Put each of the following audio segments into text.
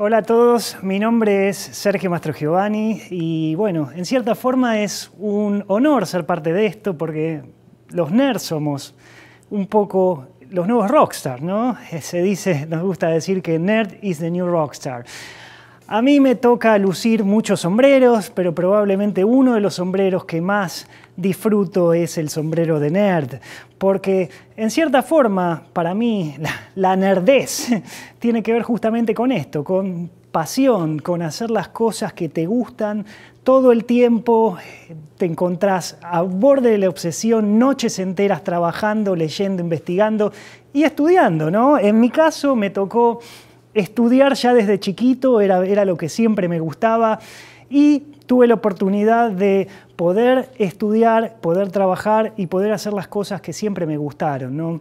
Hola a todos, mi nombre es Sergio Mastrogiovanni y bueno, en cierta forma es un honor ser parte de esto porque los nerds somos un poco los nuevos rockstars, ¿no? Se dice, nos gusta decir que nerd is the new rockstar. A mí me toca lucir muchos sombreros, pero probablemente uno de los sombreros que más disfruto es el sombrero de nerd, porque en cierta forma, para mí, la nerdez tiene que ver justamente con esto, con pasión, con hacer las cosas que te gustan. Todo el tiempo te encontrás a borde de la obsesión, noches enteras trabajando, leyendo, investigando y estudiando, ¿no? En mi caso me tocó estudiar ya desde chiquito, era lo que siempre me gustaba y tuve la oportunidad de poder estudiar, poder trabajar y poder hacer las cosas que siempre me gustaron, ¿no?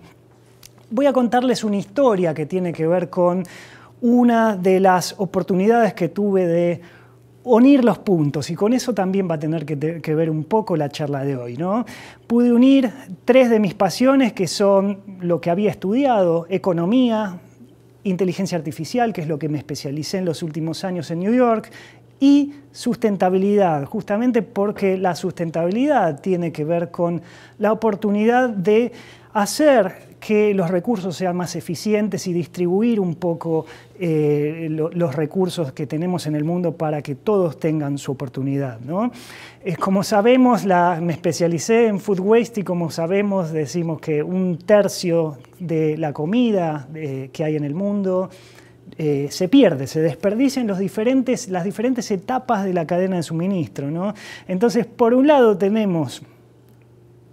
Voy a contarles una historia que tiene que ver con una de las oportunidades que tuve de unir los puntos y con eso también va a tener que ver un poco la charla de hoy, ¿no? Pude unir tres de mis pasiones que son lo que había estudiado, economía, inteligencia artificial, que es lo que me especialicé en los últimos años en New York, y sustentabilidad, justamente porque la sustentabilidad tiene que ver con la oportunidad de hacer que los recursos sean más eficientes y distribuir un poco los recursos que tenemos en el mundo para que todos tengan su oportunidad, ¿no? Como sabemos, me especialicé en food waste y como sabemos decimos que un tercio de la comida que hay en el mundo se pierde, se desperdician las diferentes etapas de la cadena de suministro, ¿no? Entonces, por un lado tenemos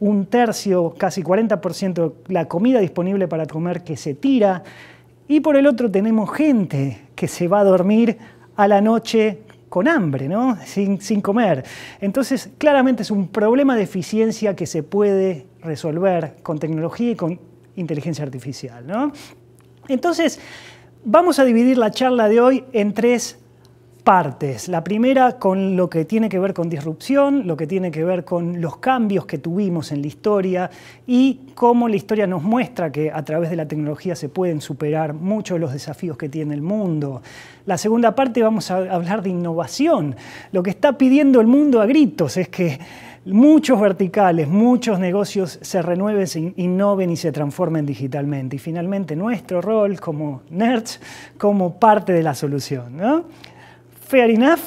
un tercio, casi 40% de la comida disponible para comer que se tira y por el otro tenemos gente que se va a dormir a la noche con hambre, ¿no? Sin comer. Entonces, claramente es un problema de eficiencia que se puede resolver con tecnología y con inteligencia artificial, ¿no? Entonces, vamos a dividir la charla de hoy en tres partes. La primera con lo que tiene que ver con disrupción, lo que tiene que ver con los cambios que tuvimos en la historia y cómo la historia nos muestra que a través de la tecnología se pueden superar muchos de los desafíos que tiene el mundo. La segunda parte vamos a hablar de innovación. Lo que está pidiendo el mundo a gritos es que muchos verticales, muchos negocios se renueven, se innoven y se transformen digitalmente. Y finalmente nuestro rol como nerds, como parte de la solución, ¿no? Fair enough.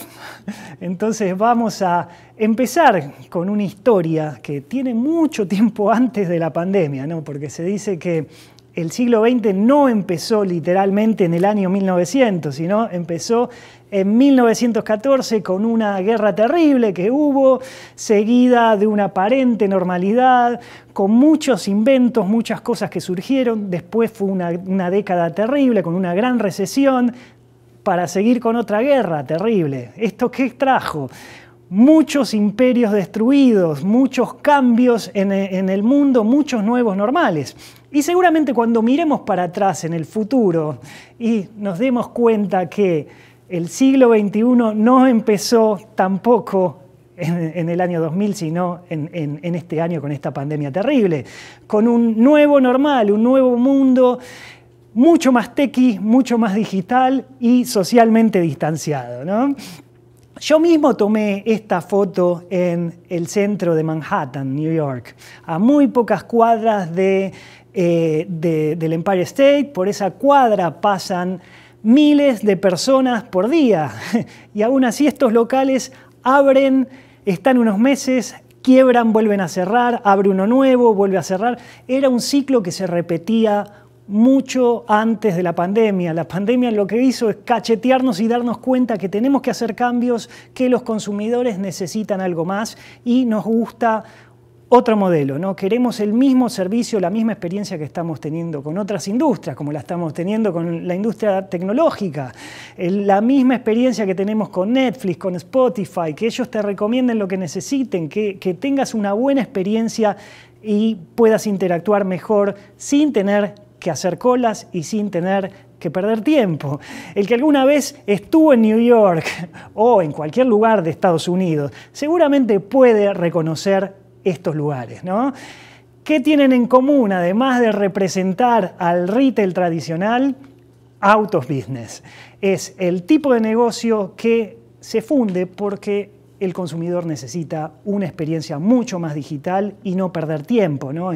Entonces vamos a empezar con una historia que tiene mucho tiempo antes de la pandemia, ¿no? Porque se dice que el siglo XX no empezó literalmente en el año 1900, sino empezó en 1914 con una guerra terrible que hubo, seguida de una aparente normalidad, con muchos inventos, muchas cosas que surgieron. Después fue una década terrible con una gran recesión, para seguir con otra guerra terrible. ¿Esto qué trajo? Muchos imperios destruidos, muchos cambios en el mundo, muchos nuevos normales. Y seguramente cuando miremos para atrás en el futuro y nos demos cuenta que el siglo XXI no empezó tampoco en el año 2000, sino en este año con esta pandemia terrible, con un nuevo normal, un nuevo mundo, mucho más tequi, mucho más digital y socialmente distanciado, ¿no? Yo mismo tomé esta foto en el centro de Manhattan, New York, a muy pocas cuadras del Empire State. Por esa cuadra pasan miles de personas por día y aún así estos locales abren, están unos meses, quiebran, vuelven a cerrar, abre uno nuevo, vuelve a cerrar. Era un ciclo que se repetía mucho antes de la pandemia. La pandemia lo que hizo es cachetearnos y darnos cuenta que tenemos que hacer cambios, que los consumidores necesitan algo más y nos gusta otro modelo, ¿no? Queremos el mismo servicio, la misma experiencia que estamos teniendo con otras industrias, como la estamos teniendo con la industria tecnológica, la misma experiencia que tenemos con Netflix, con Spotify, que ellos te recomienden lo que necesiten, que tengas una buena experiencia y puedas interactuar mejor sin tener que hacer colas y sin tener que perder tiempo. El que alguna vez estuvo en New York o en cualquier lugar de Estados Unidos seguramente puede reconocer estos lugares, ¿no? ¿Qué tienen en común además de representar al retail tradicional? out of business. Es el tipo de negocio que se funde porque el consumidor necesita una experiencia mucho más digital y no perder tiempo, ¿no?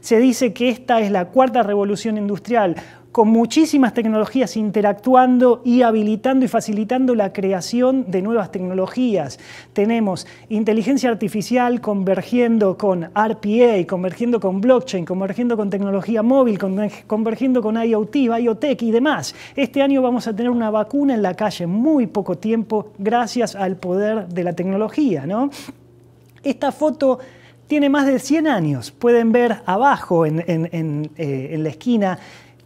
Se dice que esta es la cuarta revolución industrial, con muchísimas tecnologías interactuando y habilitando y facilitando la creación de nuevas tecnologías. Tenemos inteligencia artificial convergiendo con RPA, convergiendo con blockchain, convergiendo con tecnología móvil, convergiendo con IoT, biotech y demás. Este año vamos a tener una vacuna en la calle en muy poco tiempo gracias al poder de la tecnología, ¿no? Esta foto tiene más de 100 años. Pueden ver abajo en la esquina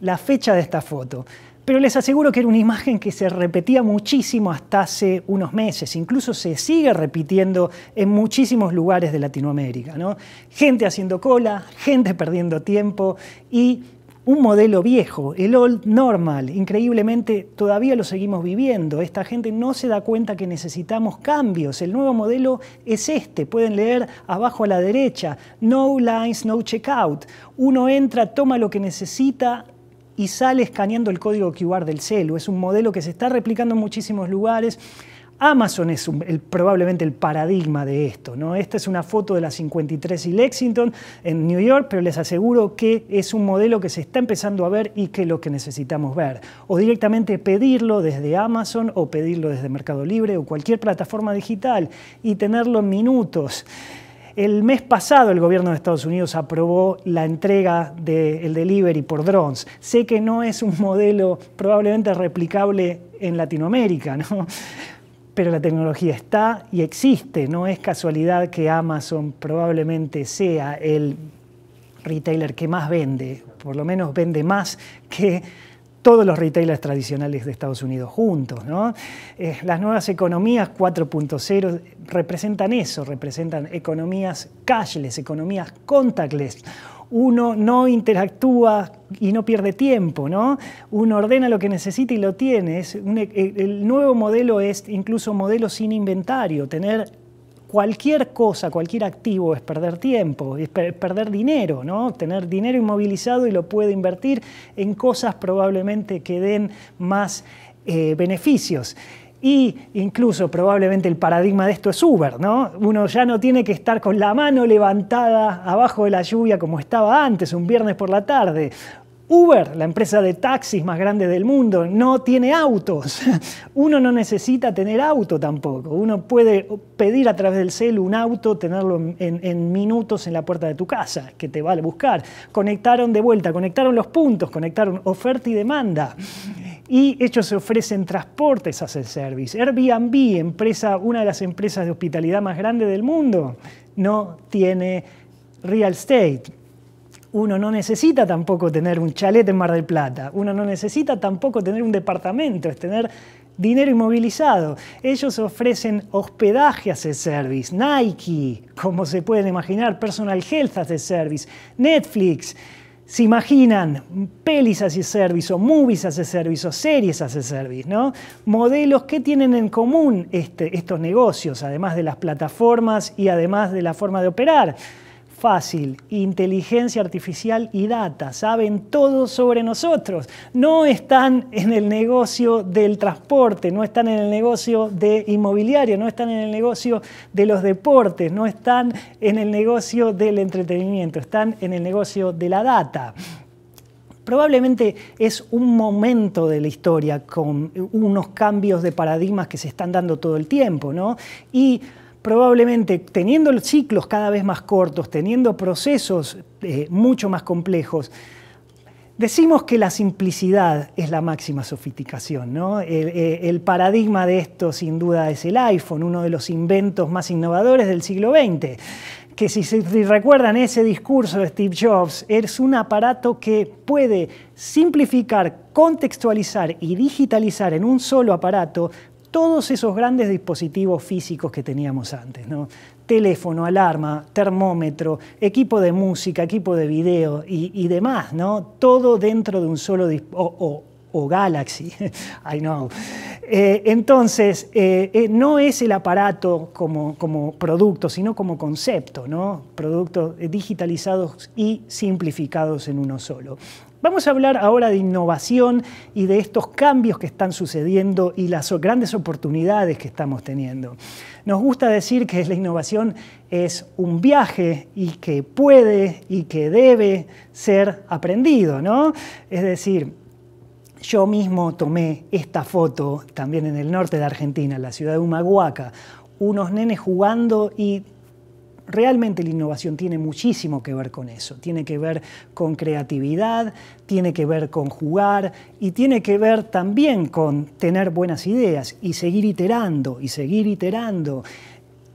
la fecha de esta foto, pero les aseguro que era una imagen que se repetía muchísimo hasta hace unos meses, incluso se sigue repitiendo en muchísimos lugares de Latinoamérica, ¿no? Gente haciendo cola, gente perdiendo tiempo y un modelo viejo, el old normal. Increíblemente todavía lo seguimos viviendo. Esta gente no se da cuenta que necesitamos cambios. El nuevo modelo es este. Pueden leer abajo a la derecha, no lines, no checkout. Uno entra, toma lo que necesita y sale escaneando el código QR del celu. Es un modelo que se está replicando en muchísimos lugares. Amazon es probablemente el paradigma de esto, ¿no? Esta es una foto de la 53 y Lexington en New York, pero les aseguro que es un modelo que se está empezando a ver y que es lo que necesitamos ver. O directamente pedirlo desde Amazon o pedirlo desde Mercado Libre o cualquier plataforma digital y tenerlo en minutos. El mes pasado el gobierno de Estados Unidos aprobó la entrega del delivery por drones. Sé que no es un modelo probablemente replicable en Latinoamérica, ¿no? Pero la tecnología está y existe. No es casualidad que Amazon probablemente sea el retailer que más vende, por lo menos vende más que todos los retailers tradicionales de Estados Unidos juntos, ¿no? Las nuevas economías 4.0 representan eso, representan economías cashless, economías contactless. Uno no interactúa y no pierde tiempo, ¿no? Uno ordena lo que necesita y lo tiene. El nuevo modelo es incluso modelo sin inventario. Tener cualquier cosa, cualquier activo es perder tiempo, es perder dinero, ¿no? Tener dinero inmovilizado y lo puede invertir en cosas probablemente que den más beneficios. Y incluso probablemente el paradigma de esto es Uber, ¿no? Uno ya no tiene que estar con la mano levantada abajo de la lluvia como estaba antes, un viernes por la tarde. Uber, la empresa de taxis más grande del mundo, no tiene autos. Uno no necesita tener auto tampoco. Uno puede pedir a través del celu un auto, tenerlo en minutos en la puerta de tu casa, que te va a buscar. Conectaron de vuelta, conectaron los puntos, conectaron oferta y demanda. Y ellos se ofrecen transportes as a service. Airbnb, una de las empresas de hospitalidad más grande del mundo, no tiene real estate. Uno no necesita tampoco tener un chalet en Mar del Plata. Uno no necesita tampoco tener un departamento, es tener dinero inmovilizado. Ellos ofrecen hospedaje as a service, Nike, como se pueden imaginar, personal health as a service, Netflix. Se imaginan pelis as a service o movies as a service o series as a service, ¿no? Modelos que tienen en común estos negocios, además de las plataformas y además de la forma de operar. Fácil, inteligencia artificial y data, saben todo sobre nosotros. No están en el negocio del transporte, no están en el negocio de inmobiliario, no están en el negocio de los deportes, no están en el negocio del entretenimiento, están en el negocio de la data. Probablemente es un momento de la historia con unos cambios de paradigmas que se están dando todo el tiempo, ¿no? Y probablemente teniendo ciclos cada vez más cortos, teniendo procesos mucho más complejos, decimos que la simplicidad es la máxima sofisticación, ¿no? El paradigma de esto sin duda es el iPhone, uno de los inventos más innovadores del siglo XX, que si recuerdan ese discurso de Steve Jobs, es un aparato que puede simplificar, contextualizar y digitalizar en un solo aparato todos esos grandes dispositivos físicos que teníamos antes, ¿no? Teléfono, alarma, termómetro, equipo de música, equipo de video y demás, ¿no? Todo dentro de un solo o Galaxy, I know. Entonces, no es el aparato como producto, sino como concepto, ¿no? Productos digitalizados y simplificados en uno solo. Vamos a hablar ahora de innovación y de estos cambios que están sucediendo y las grandes oportunidades que estamos teniendo. Nos gusta decir que la innovación es un viaje y que puede y que debe ser aprendido, ¿no? Es decir, yo mismo tomé esta foto también en el norte de Argentina, en la ciudad de Humahuaca, unos nenes jugando y realmente la innovación tiene muchísimo que ver con eso. Tiene que ver con creatividad, tiene que ver con jugar y tiene que ver también con tener buenas ideas y seguir iterando y seguir iterando.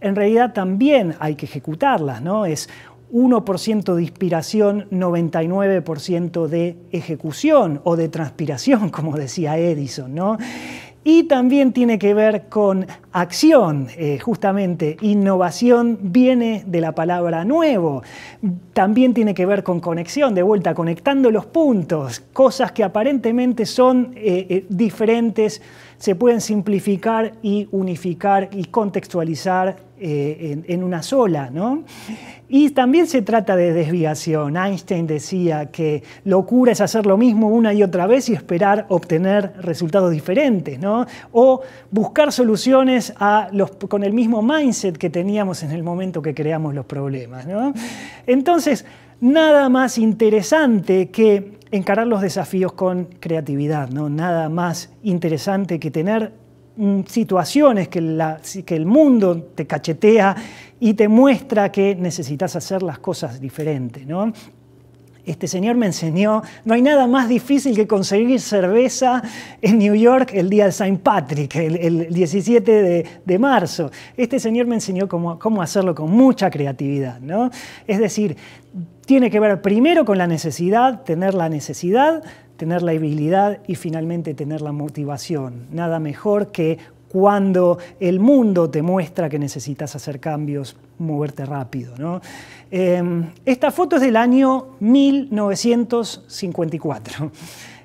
En realidad también hay que ejecutarlas, ¿no? Es 1% de inspiración, 99% de ejecución o de transpiración, como decía Edison, ¿no? Y también tiene que ver con acción, justamente. Innovación viene de la palabra nuevo. También tiene que ver con conexión, de vuelta, conectando los puntos. Cosas que aparentemente son diferentes, se pueden simplificar y unificar y contextualizar en una sola, ¿no? Y también se trata de desviación. Einstein decía que locura es hacer lo mismo una y otra vez y esperar obtener resultados diferentes, ¿no? O buscar soluciones con el mismo mindset que teníamos en el momento que creamos los problemas, ¿no? Entonces, nada más interesante que encarar los desafíos con creatividad, ¿no? Nada más interesante que tener situaciones que el mundo te cachetea y te muestra que necesitas hacer las cosas diferentes, ¿no? Este señor me enseñó, no hay nada más difícil que conseguir cerveza en New York el día de Saint Patrick, el 17 de marzo. Este señor me enseñó cómo hacerlo con mucha creatividad, ¿no? Es decir, tiene que ver primero con la necesidad, tener la habilidad y finalmente tener la motivación. Nada mejor que cuando el mundo te muestra que necesitas hacer cambios, moverte rápido, ¿no? Esta foto es del año 1954.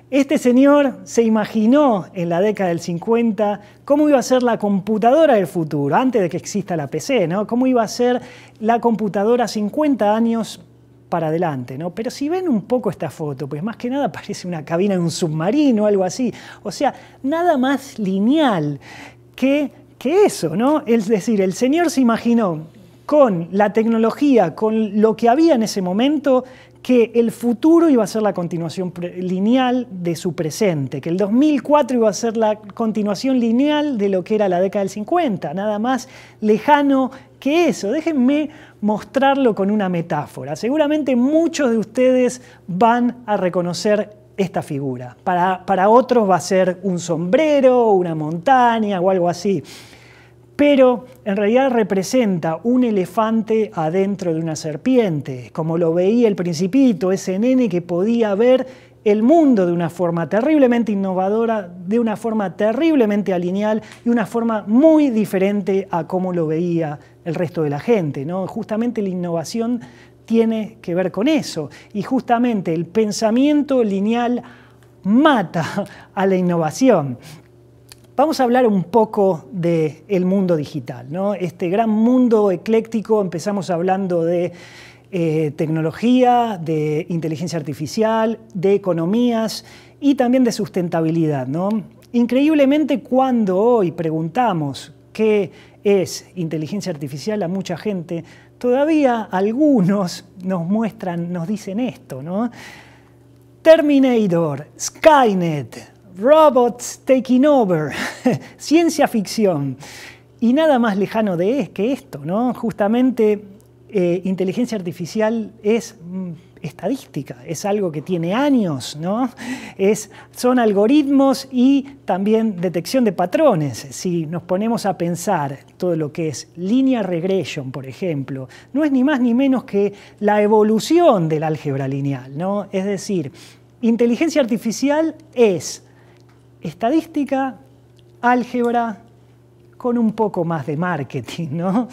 Este señor se imaginó en la década del 50 cómo iba a ser la computadora del futuro, antes de que exista la PC, ¿no? Cómo iba a ser la computadora 50 años para adelante, ¿no? Pero si ven un poco esta foto, pues más que nada parece una cabina de un submarino o algo así. O sea, nada más lineal que eso, ¿no? Es decir, el señor se imaginó con la tecnología, con lo que había en ese momento, que el futuro iba a ser la continuación lineal de su presente, que el 2004 iba a ser la continuación lineal de lo que era la década del 50, nada más lejano que eso. Déjenme mostrarlo con una metáfora. Seguramente muchos de ustedes van a reconocer esta figura. Para otros va a ser un sombrero, una montaña o algo así. Pero en realidad representa un elefante adentro de una serpiente, como lo veía el Principito, ese nene que podía ver el mundo de una forma terriblemente innovadora, de una forma terriblemente alineal y una forma muy diferente a cómo lo veía el resto de la gente, ¿no? Justamente la innovación tiene que ver con eso y justamente el pensamiento lineal mata a la innovación. Vamos a hablar un poco del mundo digital, ¿no? Este gran mundo ecléctico, empezamos hablando de tecnología, de inteligencia artificial, de economías y también de sustentabilidad, ¿no? Increíblemente, cuando hoy preguntamos qué es inteligencia artificial a mucha gente, todavía algunos nos dicen esto, ¿no? Terminator, Skynet, robots taking over, ciencia ficción. Y nada más lejano que esto, ¿no? Justamente inteligencia artificial es estadística, es algo que tiene años, ¿no? Son algoritmos y también detección de patrones. Si nos ponemos a pensar todo lo que es linear regression, por ejemplo, no es ni más ni menos que la evolución del álgebra lineal, ¿no? Es decir, inteligencia artificial es estadística, álgebra, con un poco más de marketing, ¿no?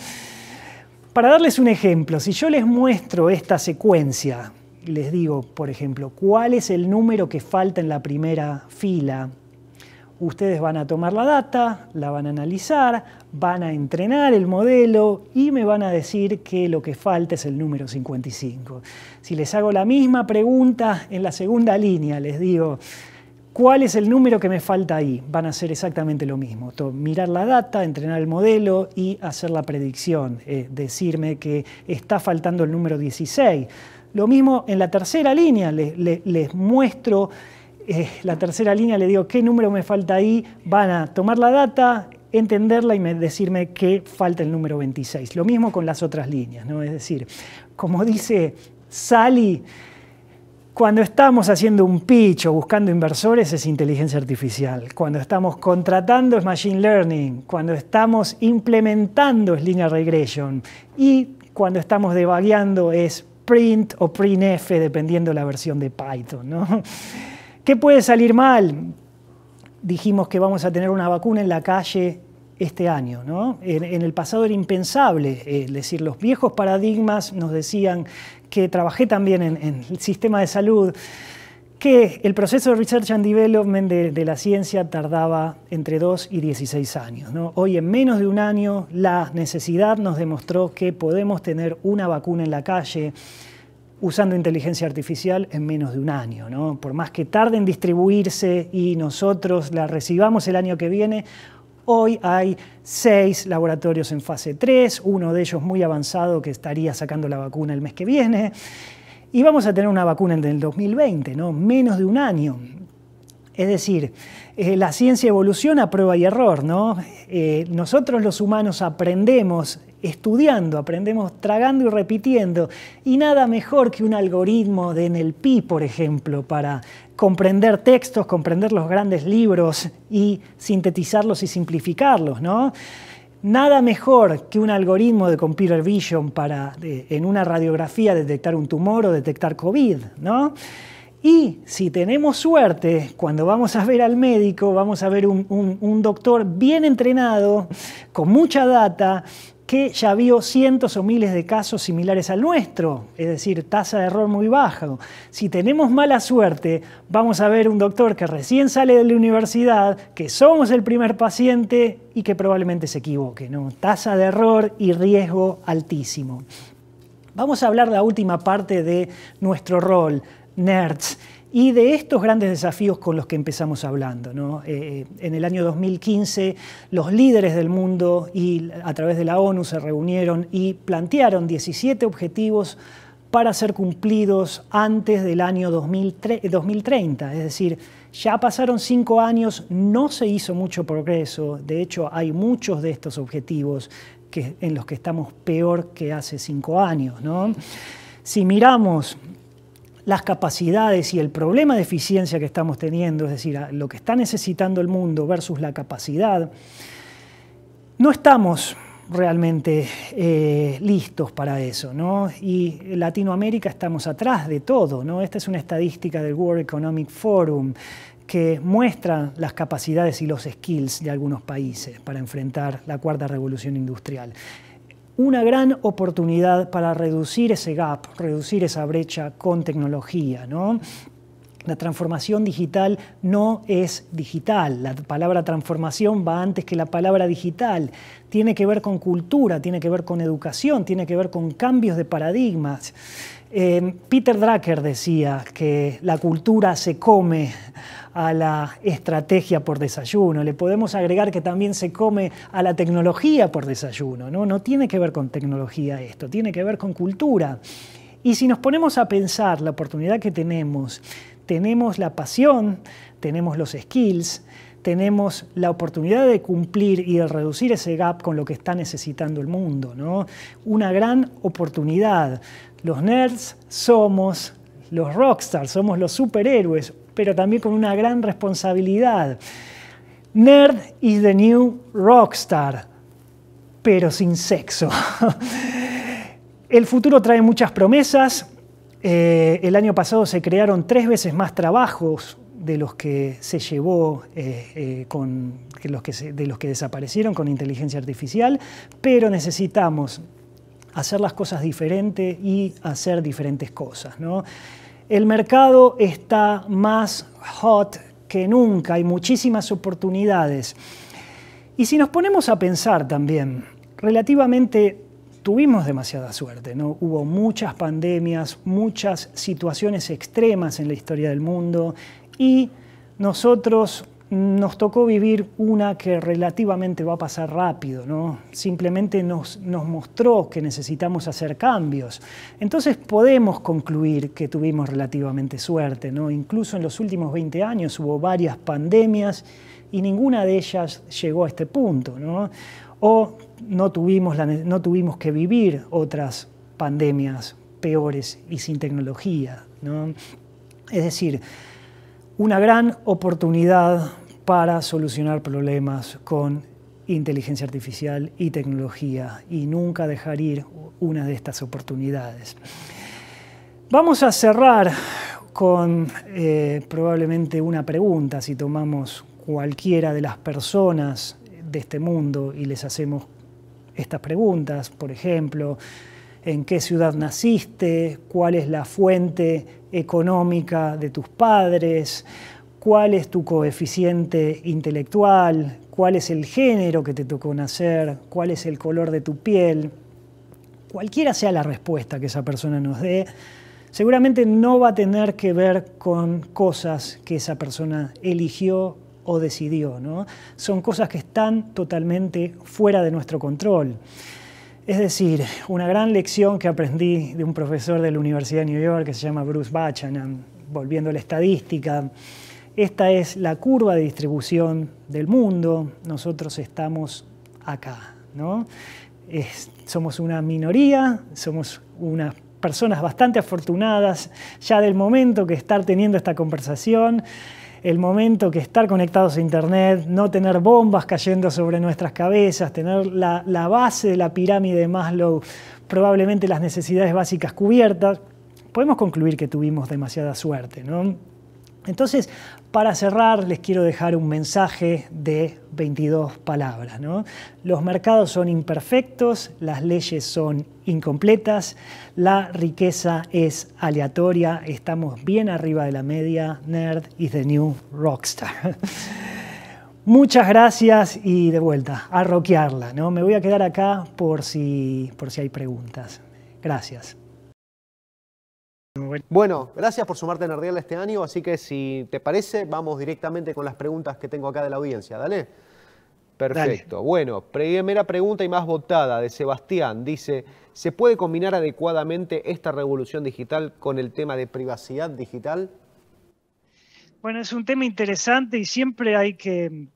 Para darles un ejemplo, si yo les muestro esta secuencia, les digo, por ejemplo, ¿cuál es el número que falta en la primera fila? Ustedes van a tomar la data, la van a analizar, van a entrenar el modelo y me van a decir que lo que falta es el número 55. Si les hago la misma pregunta en la segunda línea, les digo, ¿cuál es el número que me falta ahí? Van a hacer exactamente lo mismo. Mirar la data, entrenar el modelo y hacer la predicción. Decirme que está faltando el número 16. Lo mismo en la tercera línea, les muestro... la tercera línea le digo qué número me falta ahí, van a tomar la data, entenderla y decirme que falta el número 26. Lo mismo con las otras líneas, ¿no? Es decir, como dice Sally, cuando estamos haciendo un pitch o buscando inversores es inteligencia artificial, cuando estamos contratando es machine learning, cuando estamos implementando es linear regression y cuando estamos debugueando es print o printf dependiendo la versión de Python, ¿no? ¿Qué puede salir mal? Dijimos que vamos a tener una vacuna en la calle este año, ¿no? En el pasado era impensable, es decir, los viejos paradigmas nos decían que trabajé también en el sistema de salud, que el proceso de Research and Development de la ciencia tardaba entre 2 y 16 años, ¿no? Hoy en menos de un año la necesidad nos demostró que podemos tener una vacuna en la calle usando inteligencia artificial en menos de un año, ¿no? Por más que tarde en distribuirse y nosotros la recibamos el año que viene, hoy hay 6 laboratorios en fase 3, uno de ellos muy avanzado que estaría sacando la vacuna el mes que viene, y vamos a tener una vacuna en el 2020, ¿no? Menos de un año. Es decir, la ciencia evoluciona a prueba y error, ¿no? Nosotros los humanos aprendemos estudiando, aprendemos tragando y repitiendo, y nada mejor que un algoritmo de NLP, por ejemplo, para comprender textos, comprender los grandes libros y sintetizarlos y simplificarlos, ¿no? Nada mejor que un algoritmo de computer vision para, en una radiografía, detectar un tumor o detectar COVID, ¿no? Y si tenemos suerte, cuando vamos a ver al médico, vamos a ver un doctor bien entrenado, con mucha data, que ya vio cientos o miles de casos similares al nuestro, es decir, tasa de error muy baja. Si tenemos mala suerte, vamos a ver un doctor que recién sale de la universidad, que somos el primer paciente y que probablemente se equivoque, ¿no? Tasa de error y riesgo altísimo. Vamos a hablar de la última parte de nuestro rol, nerds, y de estos grandes desafíos con los que empezamos hablando, ¿no? En el año 2015 los líderes del mundo y a través de la ONU se reunieron y plantearon 17 objetivos para ser cumplidos antes del año 2030. Es decir, ya pasaron 5 años, no se hizo mucho progreso. De hecho, hay muchos de estos objetivos en los que estamos peor que hace 5 años, ¿no? Si miramos las capacidades y el problema de eficiencia que estamos teniendo, es decir, lo que está necesitando el mundo versus la capacidad, no estamos realmente listos para eso, ¿no? Y en Latinoamérica estamos atrás de todo, ¿no? Esta es una estadística del World Economic Forum que muestra las capacidades y los skills de algunos países para enfrentar la cuarta revolución industrial. Una gran oportunidad para reducir ese gap, reducir esa brecha con tecnología, ¿no? La transformación digital no es digital. La palabra transformación va antes que la palabra digital. Tiene que ver con cultura, tiene que ver con educación, tiene que ver con cambios de paradigmas. Peter Drucker decía que la cultura se come a la estrategia por desayuno. Le podemos agregar que también se come a la tecnología por desayuno, ¿no? No tiene que ver con tecnología esto, tiene que ver con cultura. Y si nos ponemos a pensar la oportunidad que tenemos, tenemos la pasión, tenemos los skills, tenemos la oportunidad de cumplir y de reducir ese gap con lo que está necesitando el mundo, ¿no? Una gran oportunidad. Los nerds somos los rockstars, somos los superhéroes, pero también con una gran responsabilidad. Nerd is the new rockstar, pero sin sexo. El futuro trae muchas promesas. El año pasado se crearon 3 veces más trabajos de los que se llevó, de los que desaparecieron con inteligencia artificial, pero necesitamos hacer las cosas diferentes y hacer diferentes cosas, ¿no? El mercado está más hot que nunca, hay muchísimas oportunidades. Y si nos ponemos a pensar también, relativamente tuvimos demasiada suerte, ¿no? Hubo muchas pandemias, muchas situaciones extremas en la historia del mundo y nosotros nos tocó vivir una que relativamente va a pasar rápido, ¿no? Simplemente nos mostró que necesitamos hacer cambios. Entonces podemos concluir que tuvimos relativamente suerte, ¿no? Incluso en los últimos 20 años hubo varias pandemias y ninguna de ellas llegó a este punto, ¿no? O no tuvimos que vivir otras pandemias peores y sin tecnología, ¿no? Es decir, una gran oportunidad para solucionar problemas con inteligencia artificial y tecnología, y nunca dejar ir una de estas oportunidades. Vamos a cerrar con probablemente una pregunta, si tomamos cualquiera de las personas de este mundo y les hacemos estas preguntas, por ejemplo, ¿en qué ciudad naciste? ¿Cuál es la fuente económica de tus padres? ¿Cuál es tu coeficiente intelectual? ¿Cuál es el género que te tocó nacer? ¿Cuál es el color de tu piel? Cualquiera sea la respuesta que esa persona nos dé, seguramente no va a tener que ver con cosas que esa persona eligió o decidió, ¿no? Son cosas que están totalmente fuera de nuestro control. Es decir, una gran lección que aprendí de un profesor de la Universidad de New York que se llama Bruce Batchanan, volviendo a la estadística, esta es la curva de distribución del mundo, nosotros estamos acá, ¿no? Somos una minoría, somos unas personas bastante afortunadas, ya del momento que estar teniendo esta conversación, el momento que estar conectados a internet, no tener bombas cayendo sobre nuestras cabezas, tener la base de la pirámide de Maslow, probablemente las necesidades básicas cubiertas, podemos concluir que tuvimos demasiada suerte, ¿no? Entonces, para cerrar, les quiero dejar un mensaje de 22 palabras, ¿no? Los mercados son imperfectos, las leyes son incompletas, la riqueza es aleatoria, estamos bien arriba de la media, Nerd is the new rockstar. Muchas gracias y de vuelta, a rockearla, ¿no? Me voy a quedar acá por si hay preguntas. Gracias. Bueno, gracias por sumarte a Nerdearla este año, así que si te parece, vamos directamente con las preguntas que tengo acá de la audiencia, ¿dale? Perfecto. Dale. Bueno, primera pregunta y más votada de Sebastián. Dice, ¿se puede combinar adecuadamente esta revolución digital con el tema de privacidad digital? Bueno, es un tema interesante y siempre hay que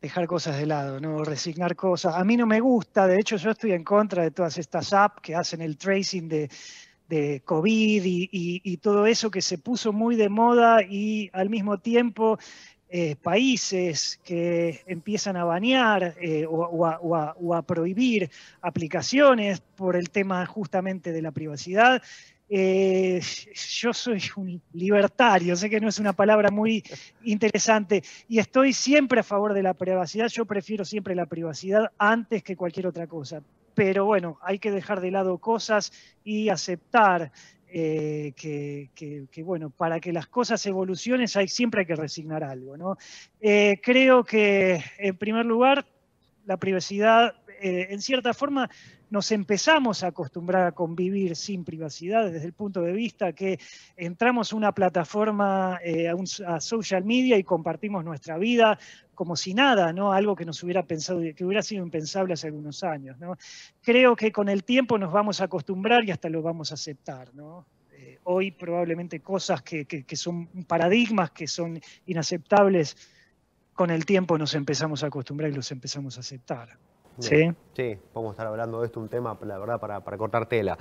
dejar cosas de lado, ¿no? Resignar cosas. A mí no me gusta, de hecho yo estoy en contra de todas estas apps que hacen el tracing de COVID y todo eso que se puso muy de moda y al mismo tiempo países que empiezan a banear o a prohibir aplicaciones por el tema justamente de la privacidad. Yo soy un libertario, sé que no es una palabra muy interesante y estoy siempre a favor de la privacidad, yo prefiero siempre la privacidad antes que cualquier otra cosa. Pero bueno, hay que dejar de lado cosas y aceptar que bueno, para que las cosas evolucionen siempre hay que resignar algo, ¿no? Creo que, en primer lugar, la privacidad, en cierta forma, nos empezamos a acostumbrar a convivir sin privacidad desde el punto de vista que entramos a una plataforma, a social media y compartimos nuestra vida como si nada, ¿no? Algo que nos hubiera pensado, que hubiera sido impensable hace algunos años, ¿no? Creo que con el tiempo nos vamos a acostumbrar y hasta lo vamos a aceptar, ¿no? Hoy probablemente cosas que son paradigmas que son inaceptables, con el tiempo nos empezamos a acostumbrar y los empezamos a aceptar. Bien. Sí, vamos a estar hablando de esto, un tema, la verdad, para cortar tela.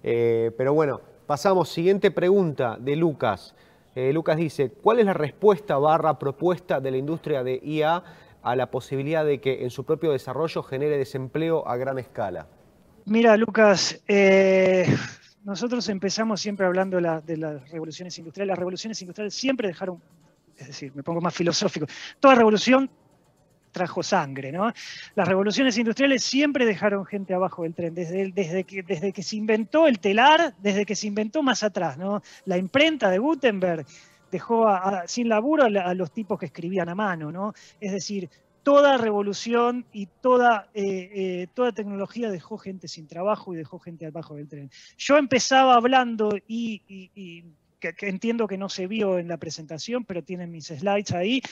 Pero bueno, pasamos. Siguiente pregunta de Lucas. Lucas dice, ¿cuál es la respuesta / propuesta de la industria de IA a la posibilidad de que en su propio desarrollo genere desempleo a gran escala? Mira, Lucas, nosotros empezamos siempre hablando de las revoluciones industriales. Las revoluciones industriales siempre dejaron, es decir, me pongo más filosófico, toda revolución trajo sangre, ¿no? Las revoluciones industriales siempre dejaron gente abajo del tren, desde que se inventó el telar, desde que se inventó más atrás, ¿no? La imprenta de Gutenberg, dejó sin laburo a los tipos que escribían a mano, ¿no? Es decir, toda revolución y toda tecnología dejó gente sin trabajo y dejó gente abajo del tren. Yo empezaba hablando que entiendo que no se vio en la presentación, pero tienen mis slides ahí,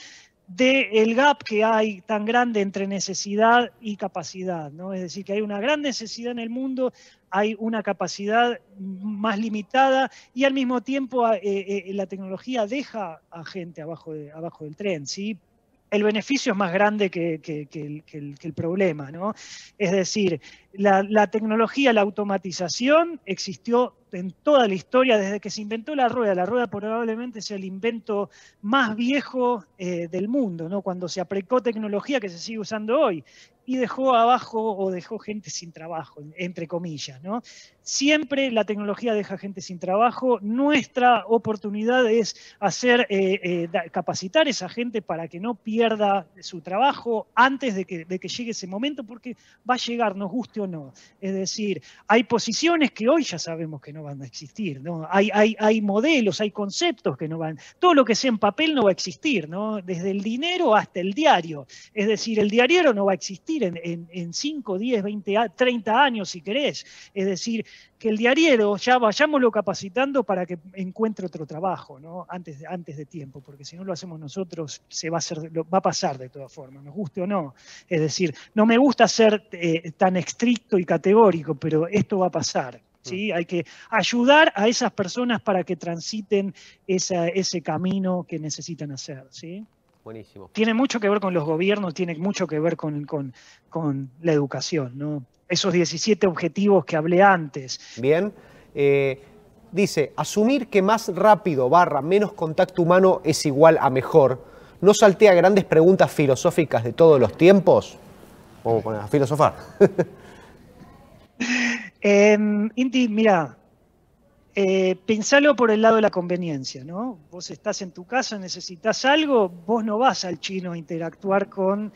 del gap que hay tan grande entre necesidad y capacidad, ¿no? Es decir, que hay una gran necesidad en el mundo, hay una capacidad más limitada y al mismo tiempo la tecnología deja a gente abajo del tren, ¿sí? El beneficio es más grande que el problema, ¿no? Es decir, la tecnología, la automatización existió en toda la historia desde que se inventó la rueda. La rueda probablemente sea el invento más viejo del mundo, ¿no? Cuando se aplicó tecnología que se sigue usando hoy y dejó abajo o dejó gente sin trabajo, entre comillas, ¿no? Siempre la tecnología deja gente sin trabajo. Nuestra oportunidad es hacer capacitar a esa gente para que no pierda su trabajo antes de que llegue ese momento, porque va a llegar, nos guste o no. Es decir, hay posiciones que hoy ya sabemos que no van a existir, ¿no? Hay modelos, hay conceptos que no van. Todo lo que sea en papel no va a existir, ¿no? Desde el dinero hasta el diario. Es decir, el diariero no va a existir en 5, 10, 20, 30 años, si querés. Es decir, que el diariero ya vayámoslo capacitando para que encuentre otro trabajo, ¿no? Antes de tiempo, porque si no lo hacemos nosotros va a pasar de todas formas, nos guste o no. Es decir, no me gusta ser tan estricto y categórico, pero esto va a pasar, ¿sí? Hay que ayudar a esas personas para que transiten ese camino que necesitan hacer, ¿sí? Buenísimo. Tiene mucho que ver con los gobiernos, tiene mucho que ver con la educación, ¿no? Esos 17 objetivos que hablé antes. Bien. Dice, asumir que más rápido / menos contacto humano es igual a mejor, ¿no saltea grandes preguntas filosóficas de todos los tiempos? Vamos a filosofar. Inti, mirá, pensalo por el lado de la conveniencia, ¿no? Vos estás en tu casa, necesitas algo, vos no vas al chino a interactuar con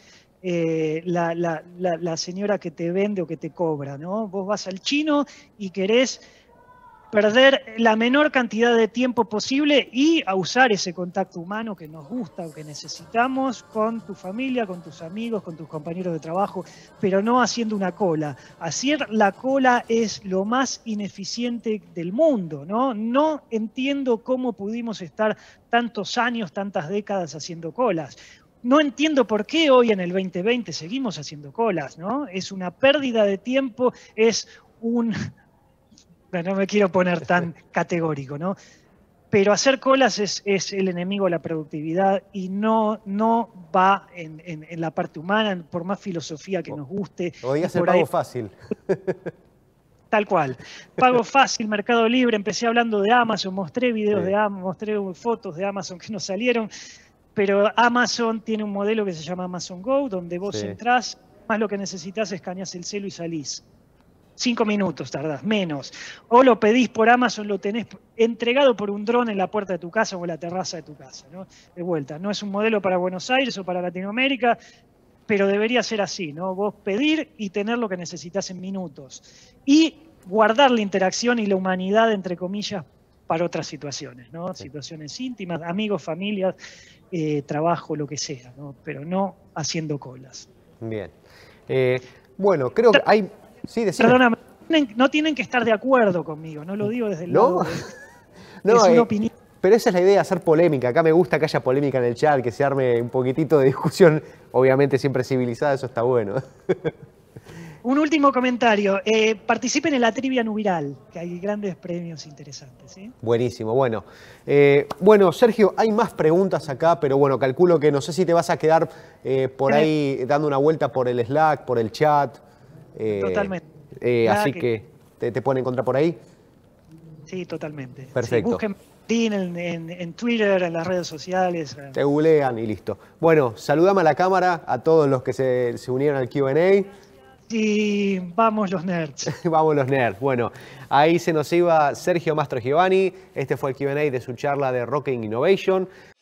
la señora que te vende o que te cobra, ¿no? Vos vas al chino y querés perder la menor cantidad de tiempo posible y a usar ese contacto humano que nos gusta o que necesitamos con tu familia, con tus amigos, con tus compañeros de trabajo, pero no haciendo una cola. Hacer la cola es lo más ineficiente del mundo, ¿no? No entiendo cómo pudimos estar tantos años, tantas décadas haciendo colas. No entiendo por qué hoy en el 2020 seguimos haciendo colas, ¿no? Es una pérdida de tiempo, es un... Bueno, no me quiero poner tan categórico, ¿no? Pero hacer colas es el enemigo de la productividad y no va en la parte humana, por más filosofía que nos guste. O digas el pago fácil. Tal cual. Pago fácil, Mercado Libre. Empecé hablando de Amazon, mostré videos de Amazon, mostré fotos de Amazon que no salieron. Pero Amazon tiene un modelo que se llama Amazon Go, donde vos entrás, más lo que necesitas escaneás el celu y salís. 5 minutos tardás, menos. O lo pedís por Amazon, lo tenés entregado por un dron en la puerta de tu casa o en la terraza de tu casa, ¿no? De vuelta, no es un modelo para Buenos Aires o para Latinoamérica, pero debería ser así, ¿no? Vos pedir y tener lo que necesitás en minutos. Y guardar la interacción y la humanidad, entre comillas, para otras situaciones, ¿no? Situaciones íntimas, amigos, familias, trabajo, lo que sea, ¿no? Pero no haciendo colas. Bien. Bueno, creo que hay... Sí, perdóname, no tienen que estar de acuerdo conmigo, no lo digo desde el lado de... No, es una opinión. Pero esa es la idea, hacer polémica. Acá me gusta que haya polémica en el chat, que se arme un poquitito de discusión, obviamente siempre civilizada, eso está bueno. Un último comentario. Participen en la trivia Nubiral, que hay grandes premios interesantes, ¿sí? Buenísimo. Bueno, Sergio, hay más preguntas acá, pero bueno, calculo que no sé si te vas a quedar por ahí dando una vuelta por el Slack, por el chat. Totalmente. Así que te pueden encontrar por ahí. Sí, totalmente. Perfecto. Sí, busquen en Twitter, en las redes sociales. Te googlean y listo. Bueno, saludame a la cámara a todos los que se unieron al Q&A. Y vamos los nerds. Vamos los nerds. Bueno, ahí se nos iba Sergio Mastrogiovanni. Este fue el Q&A de su charla de Rocking Innovation.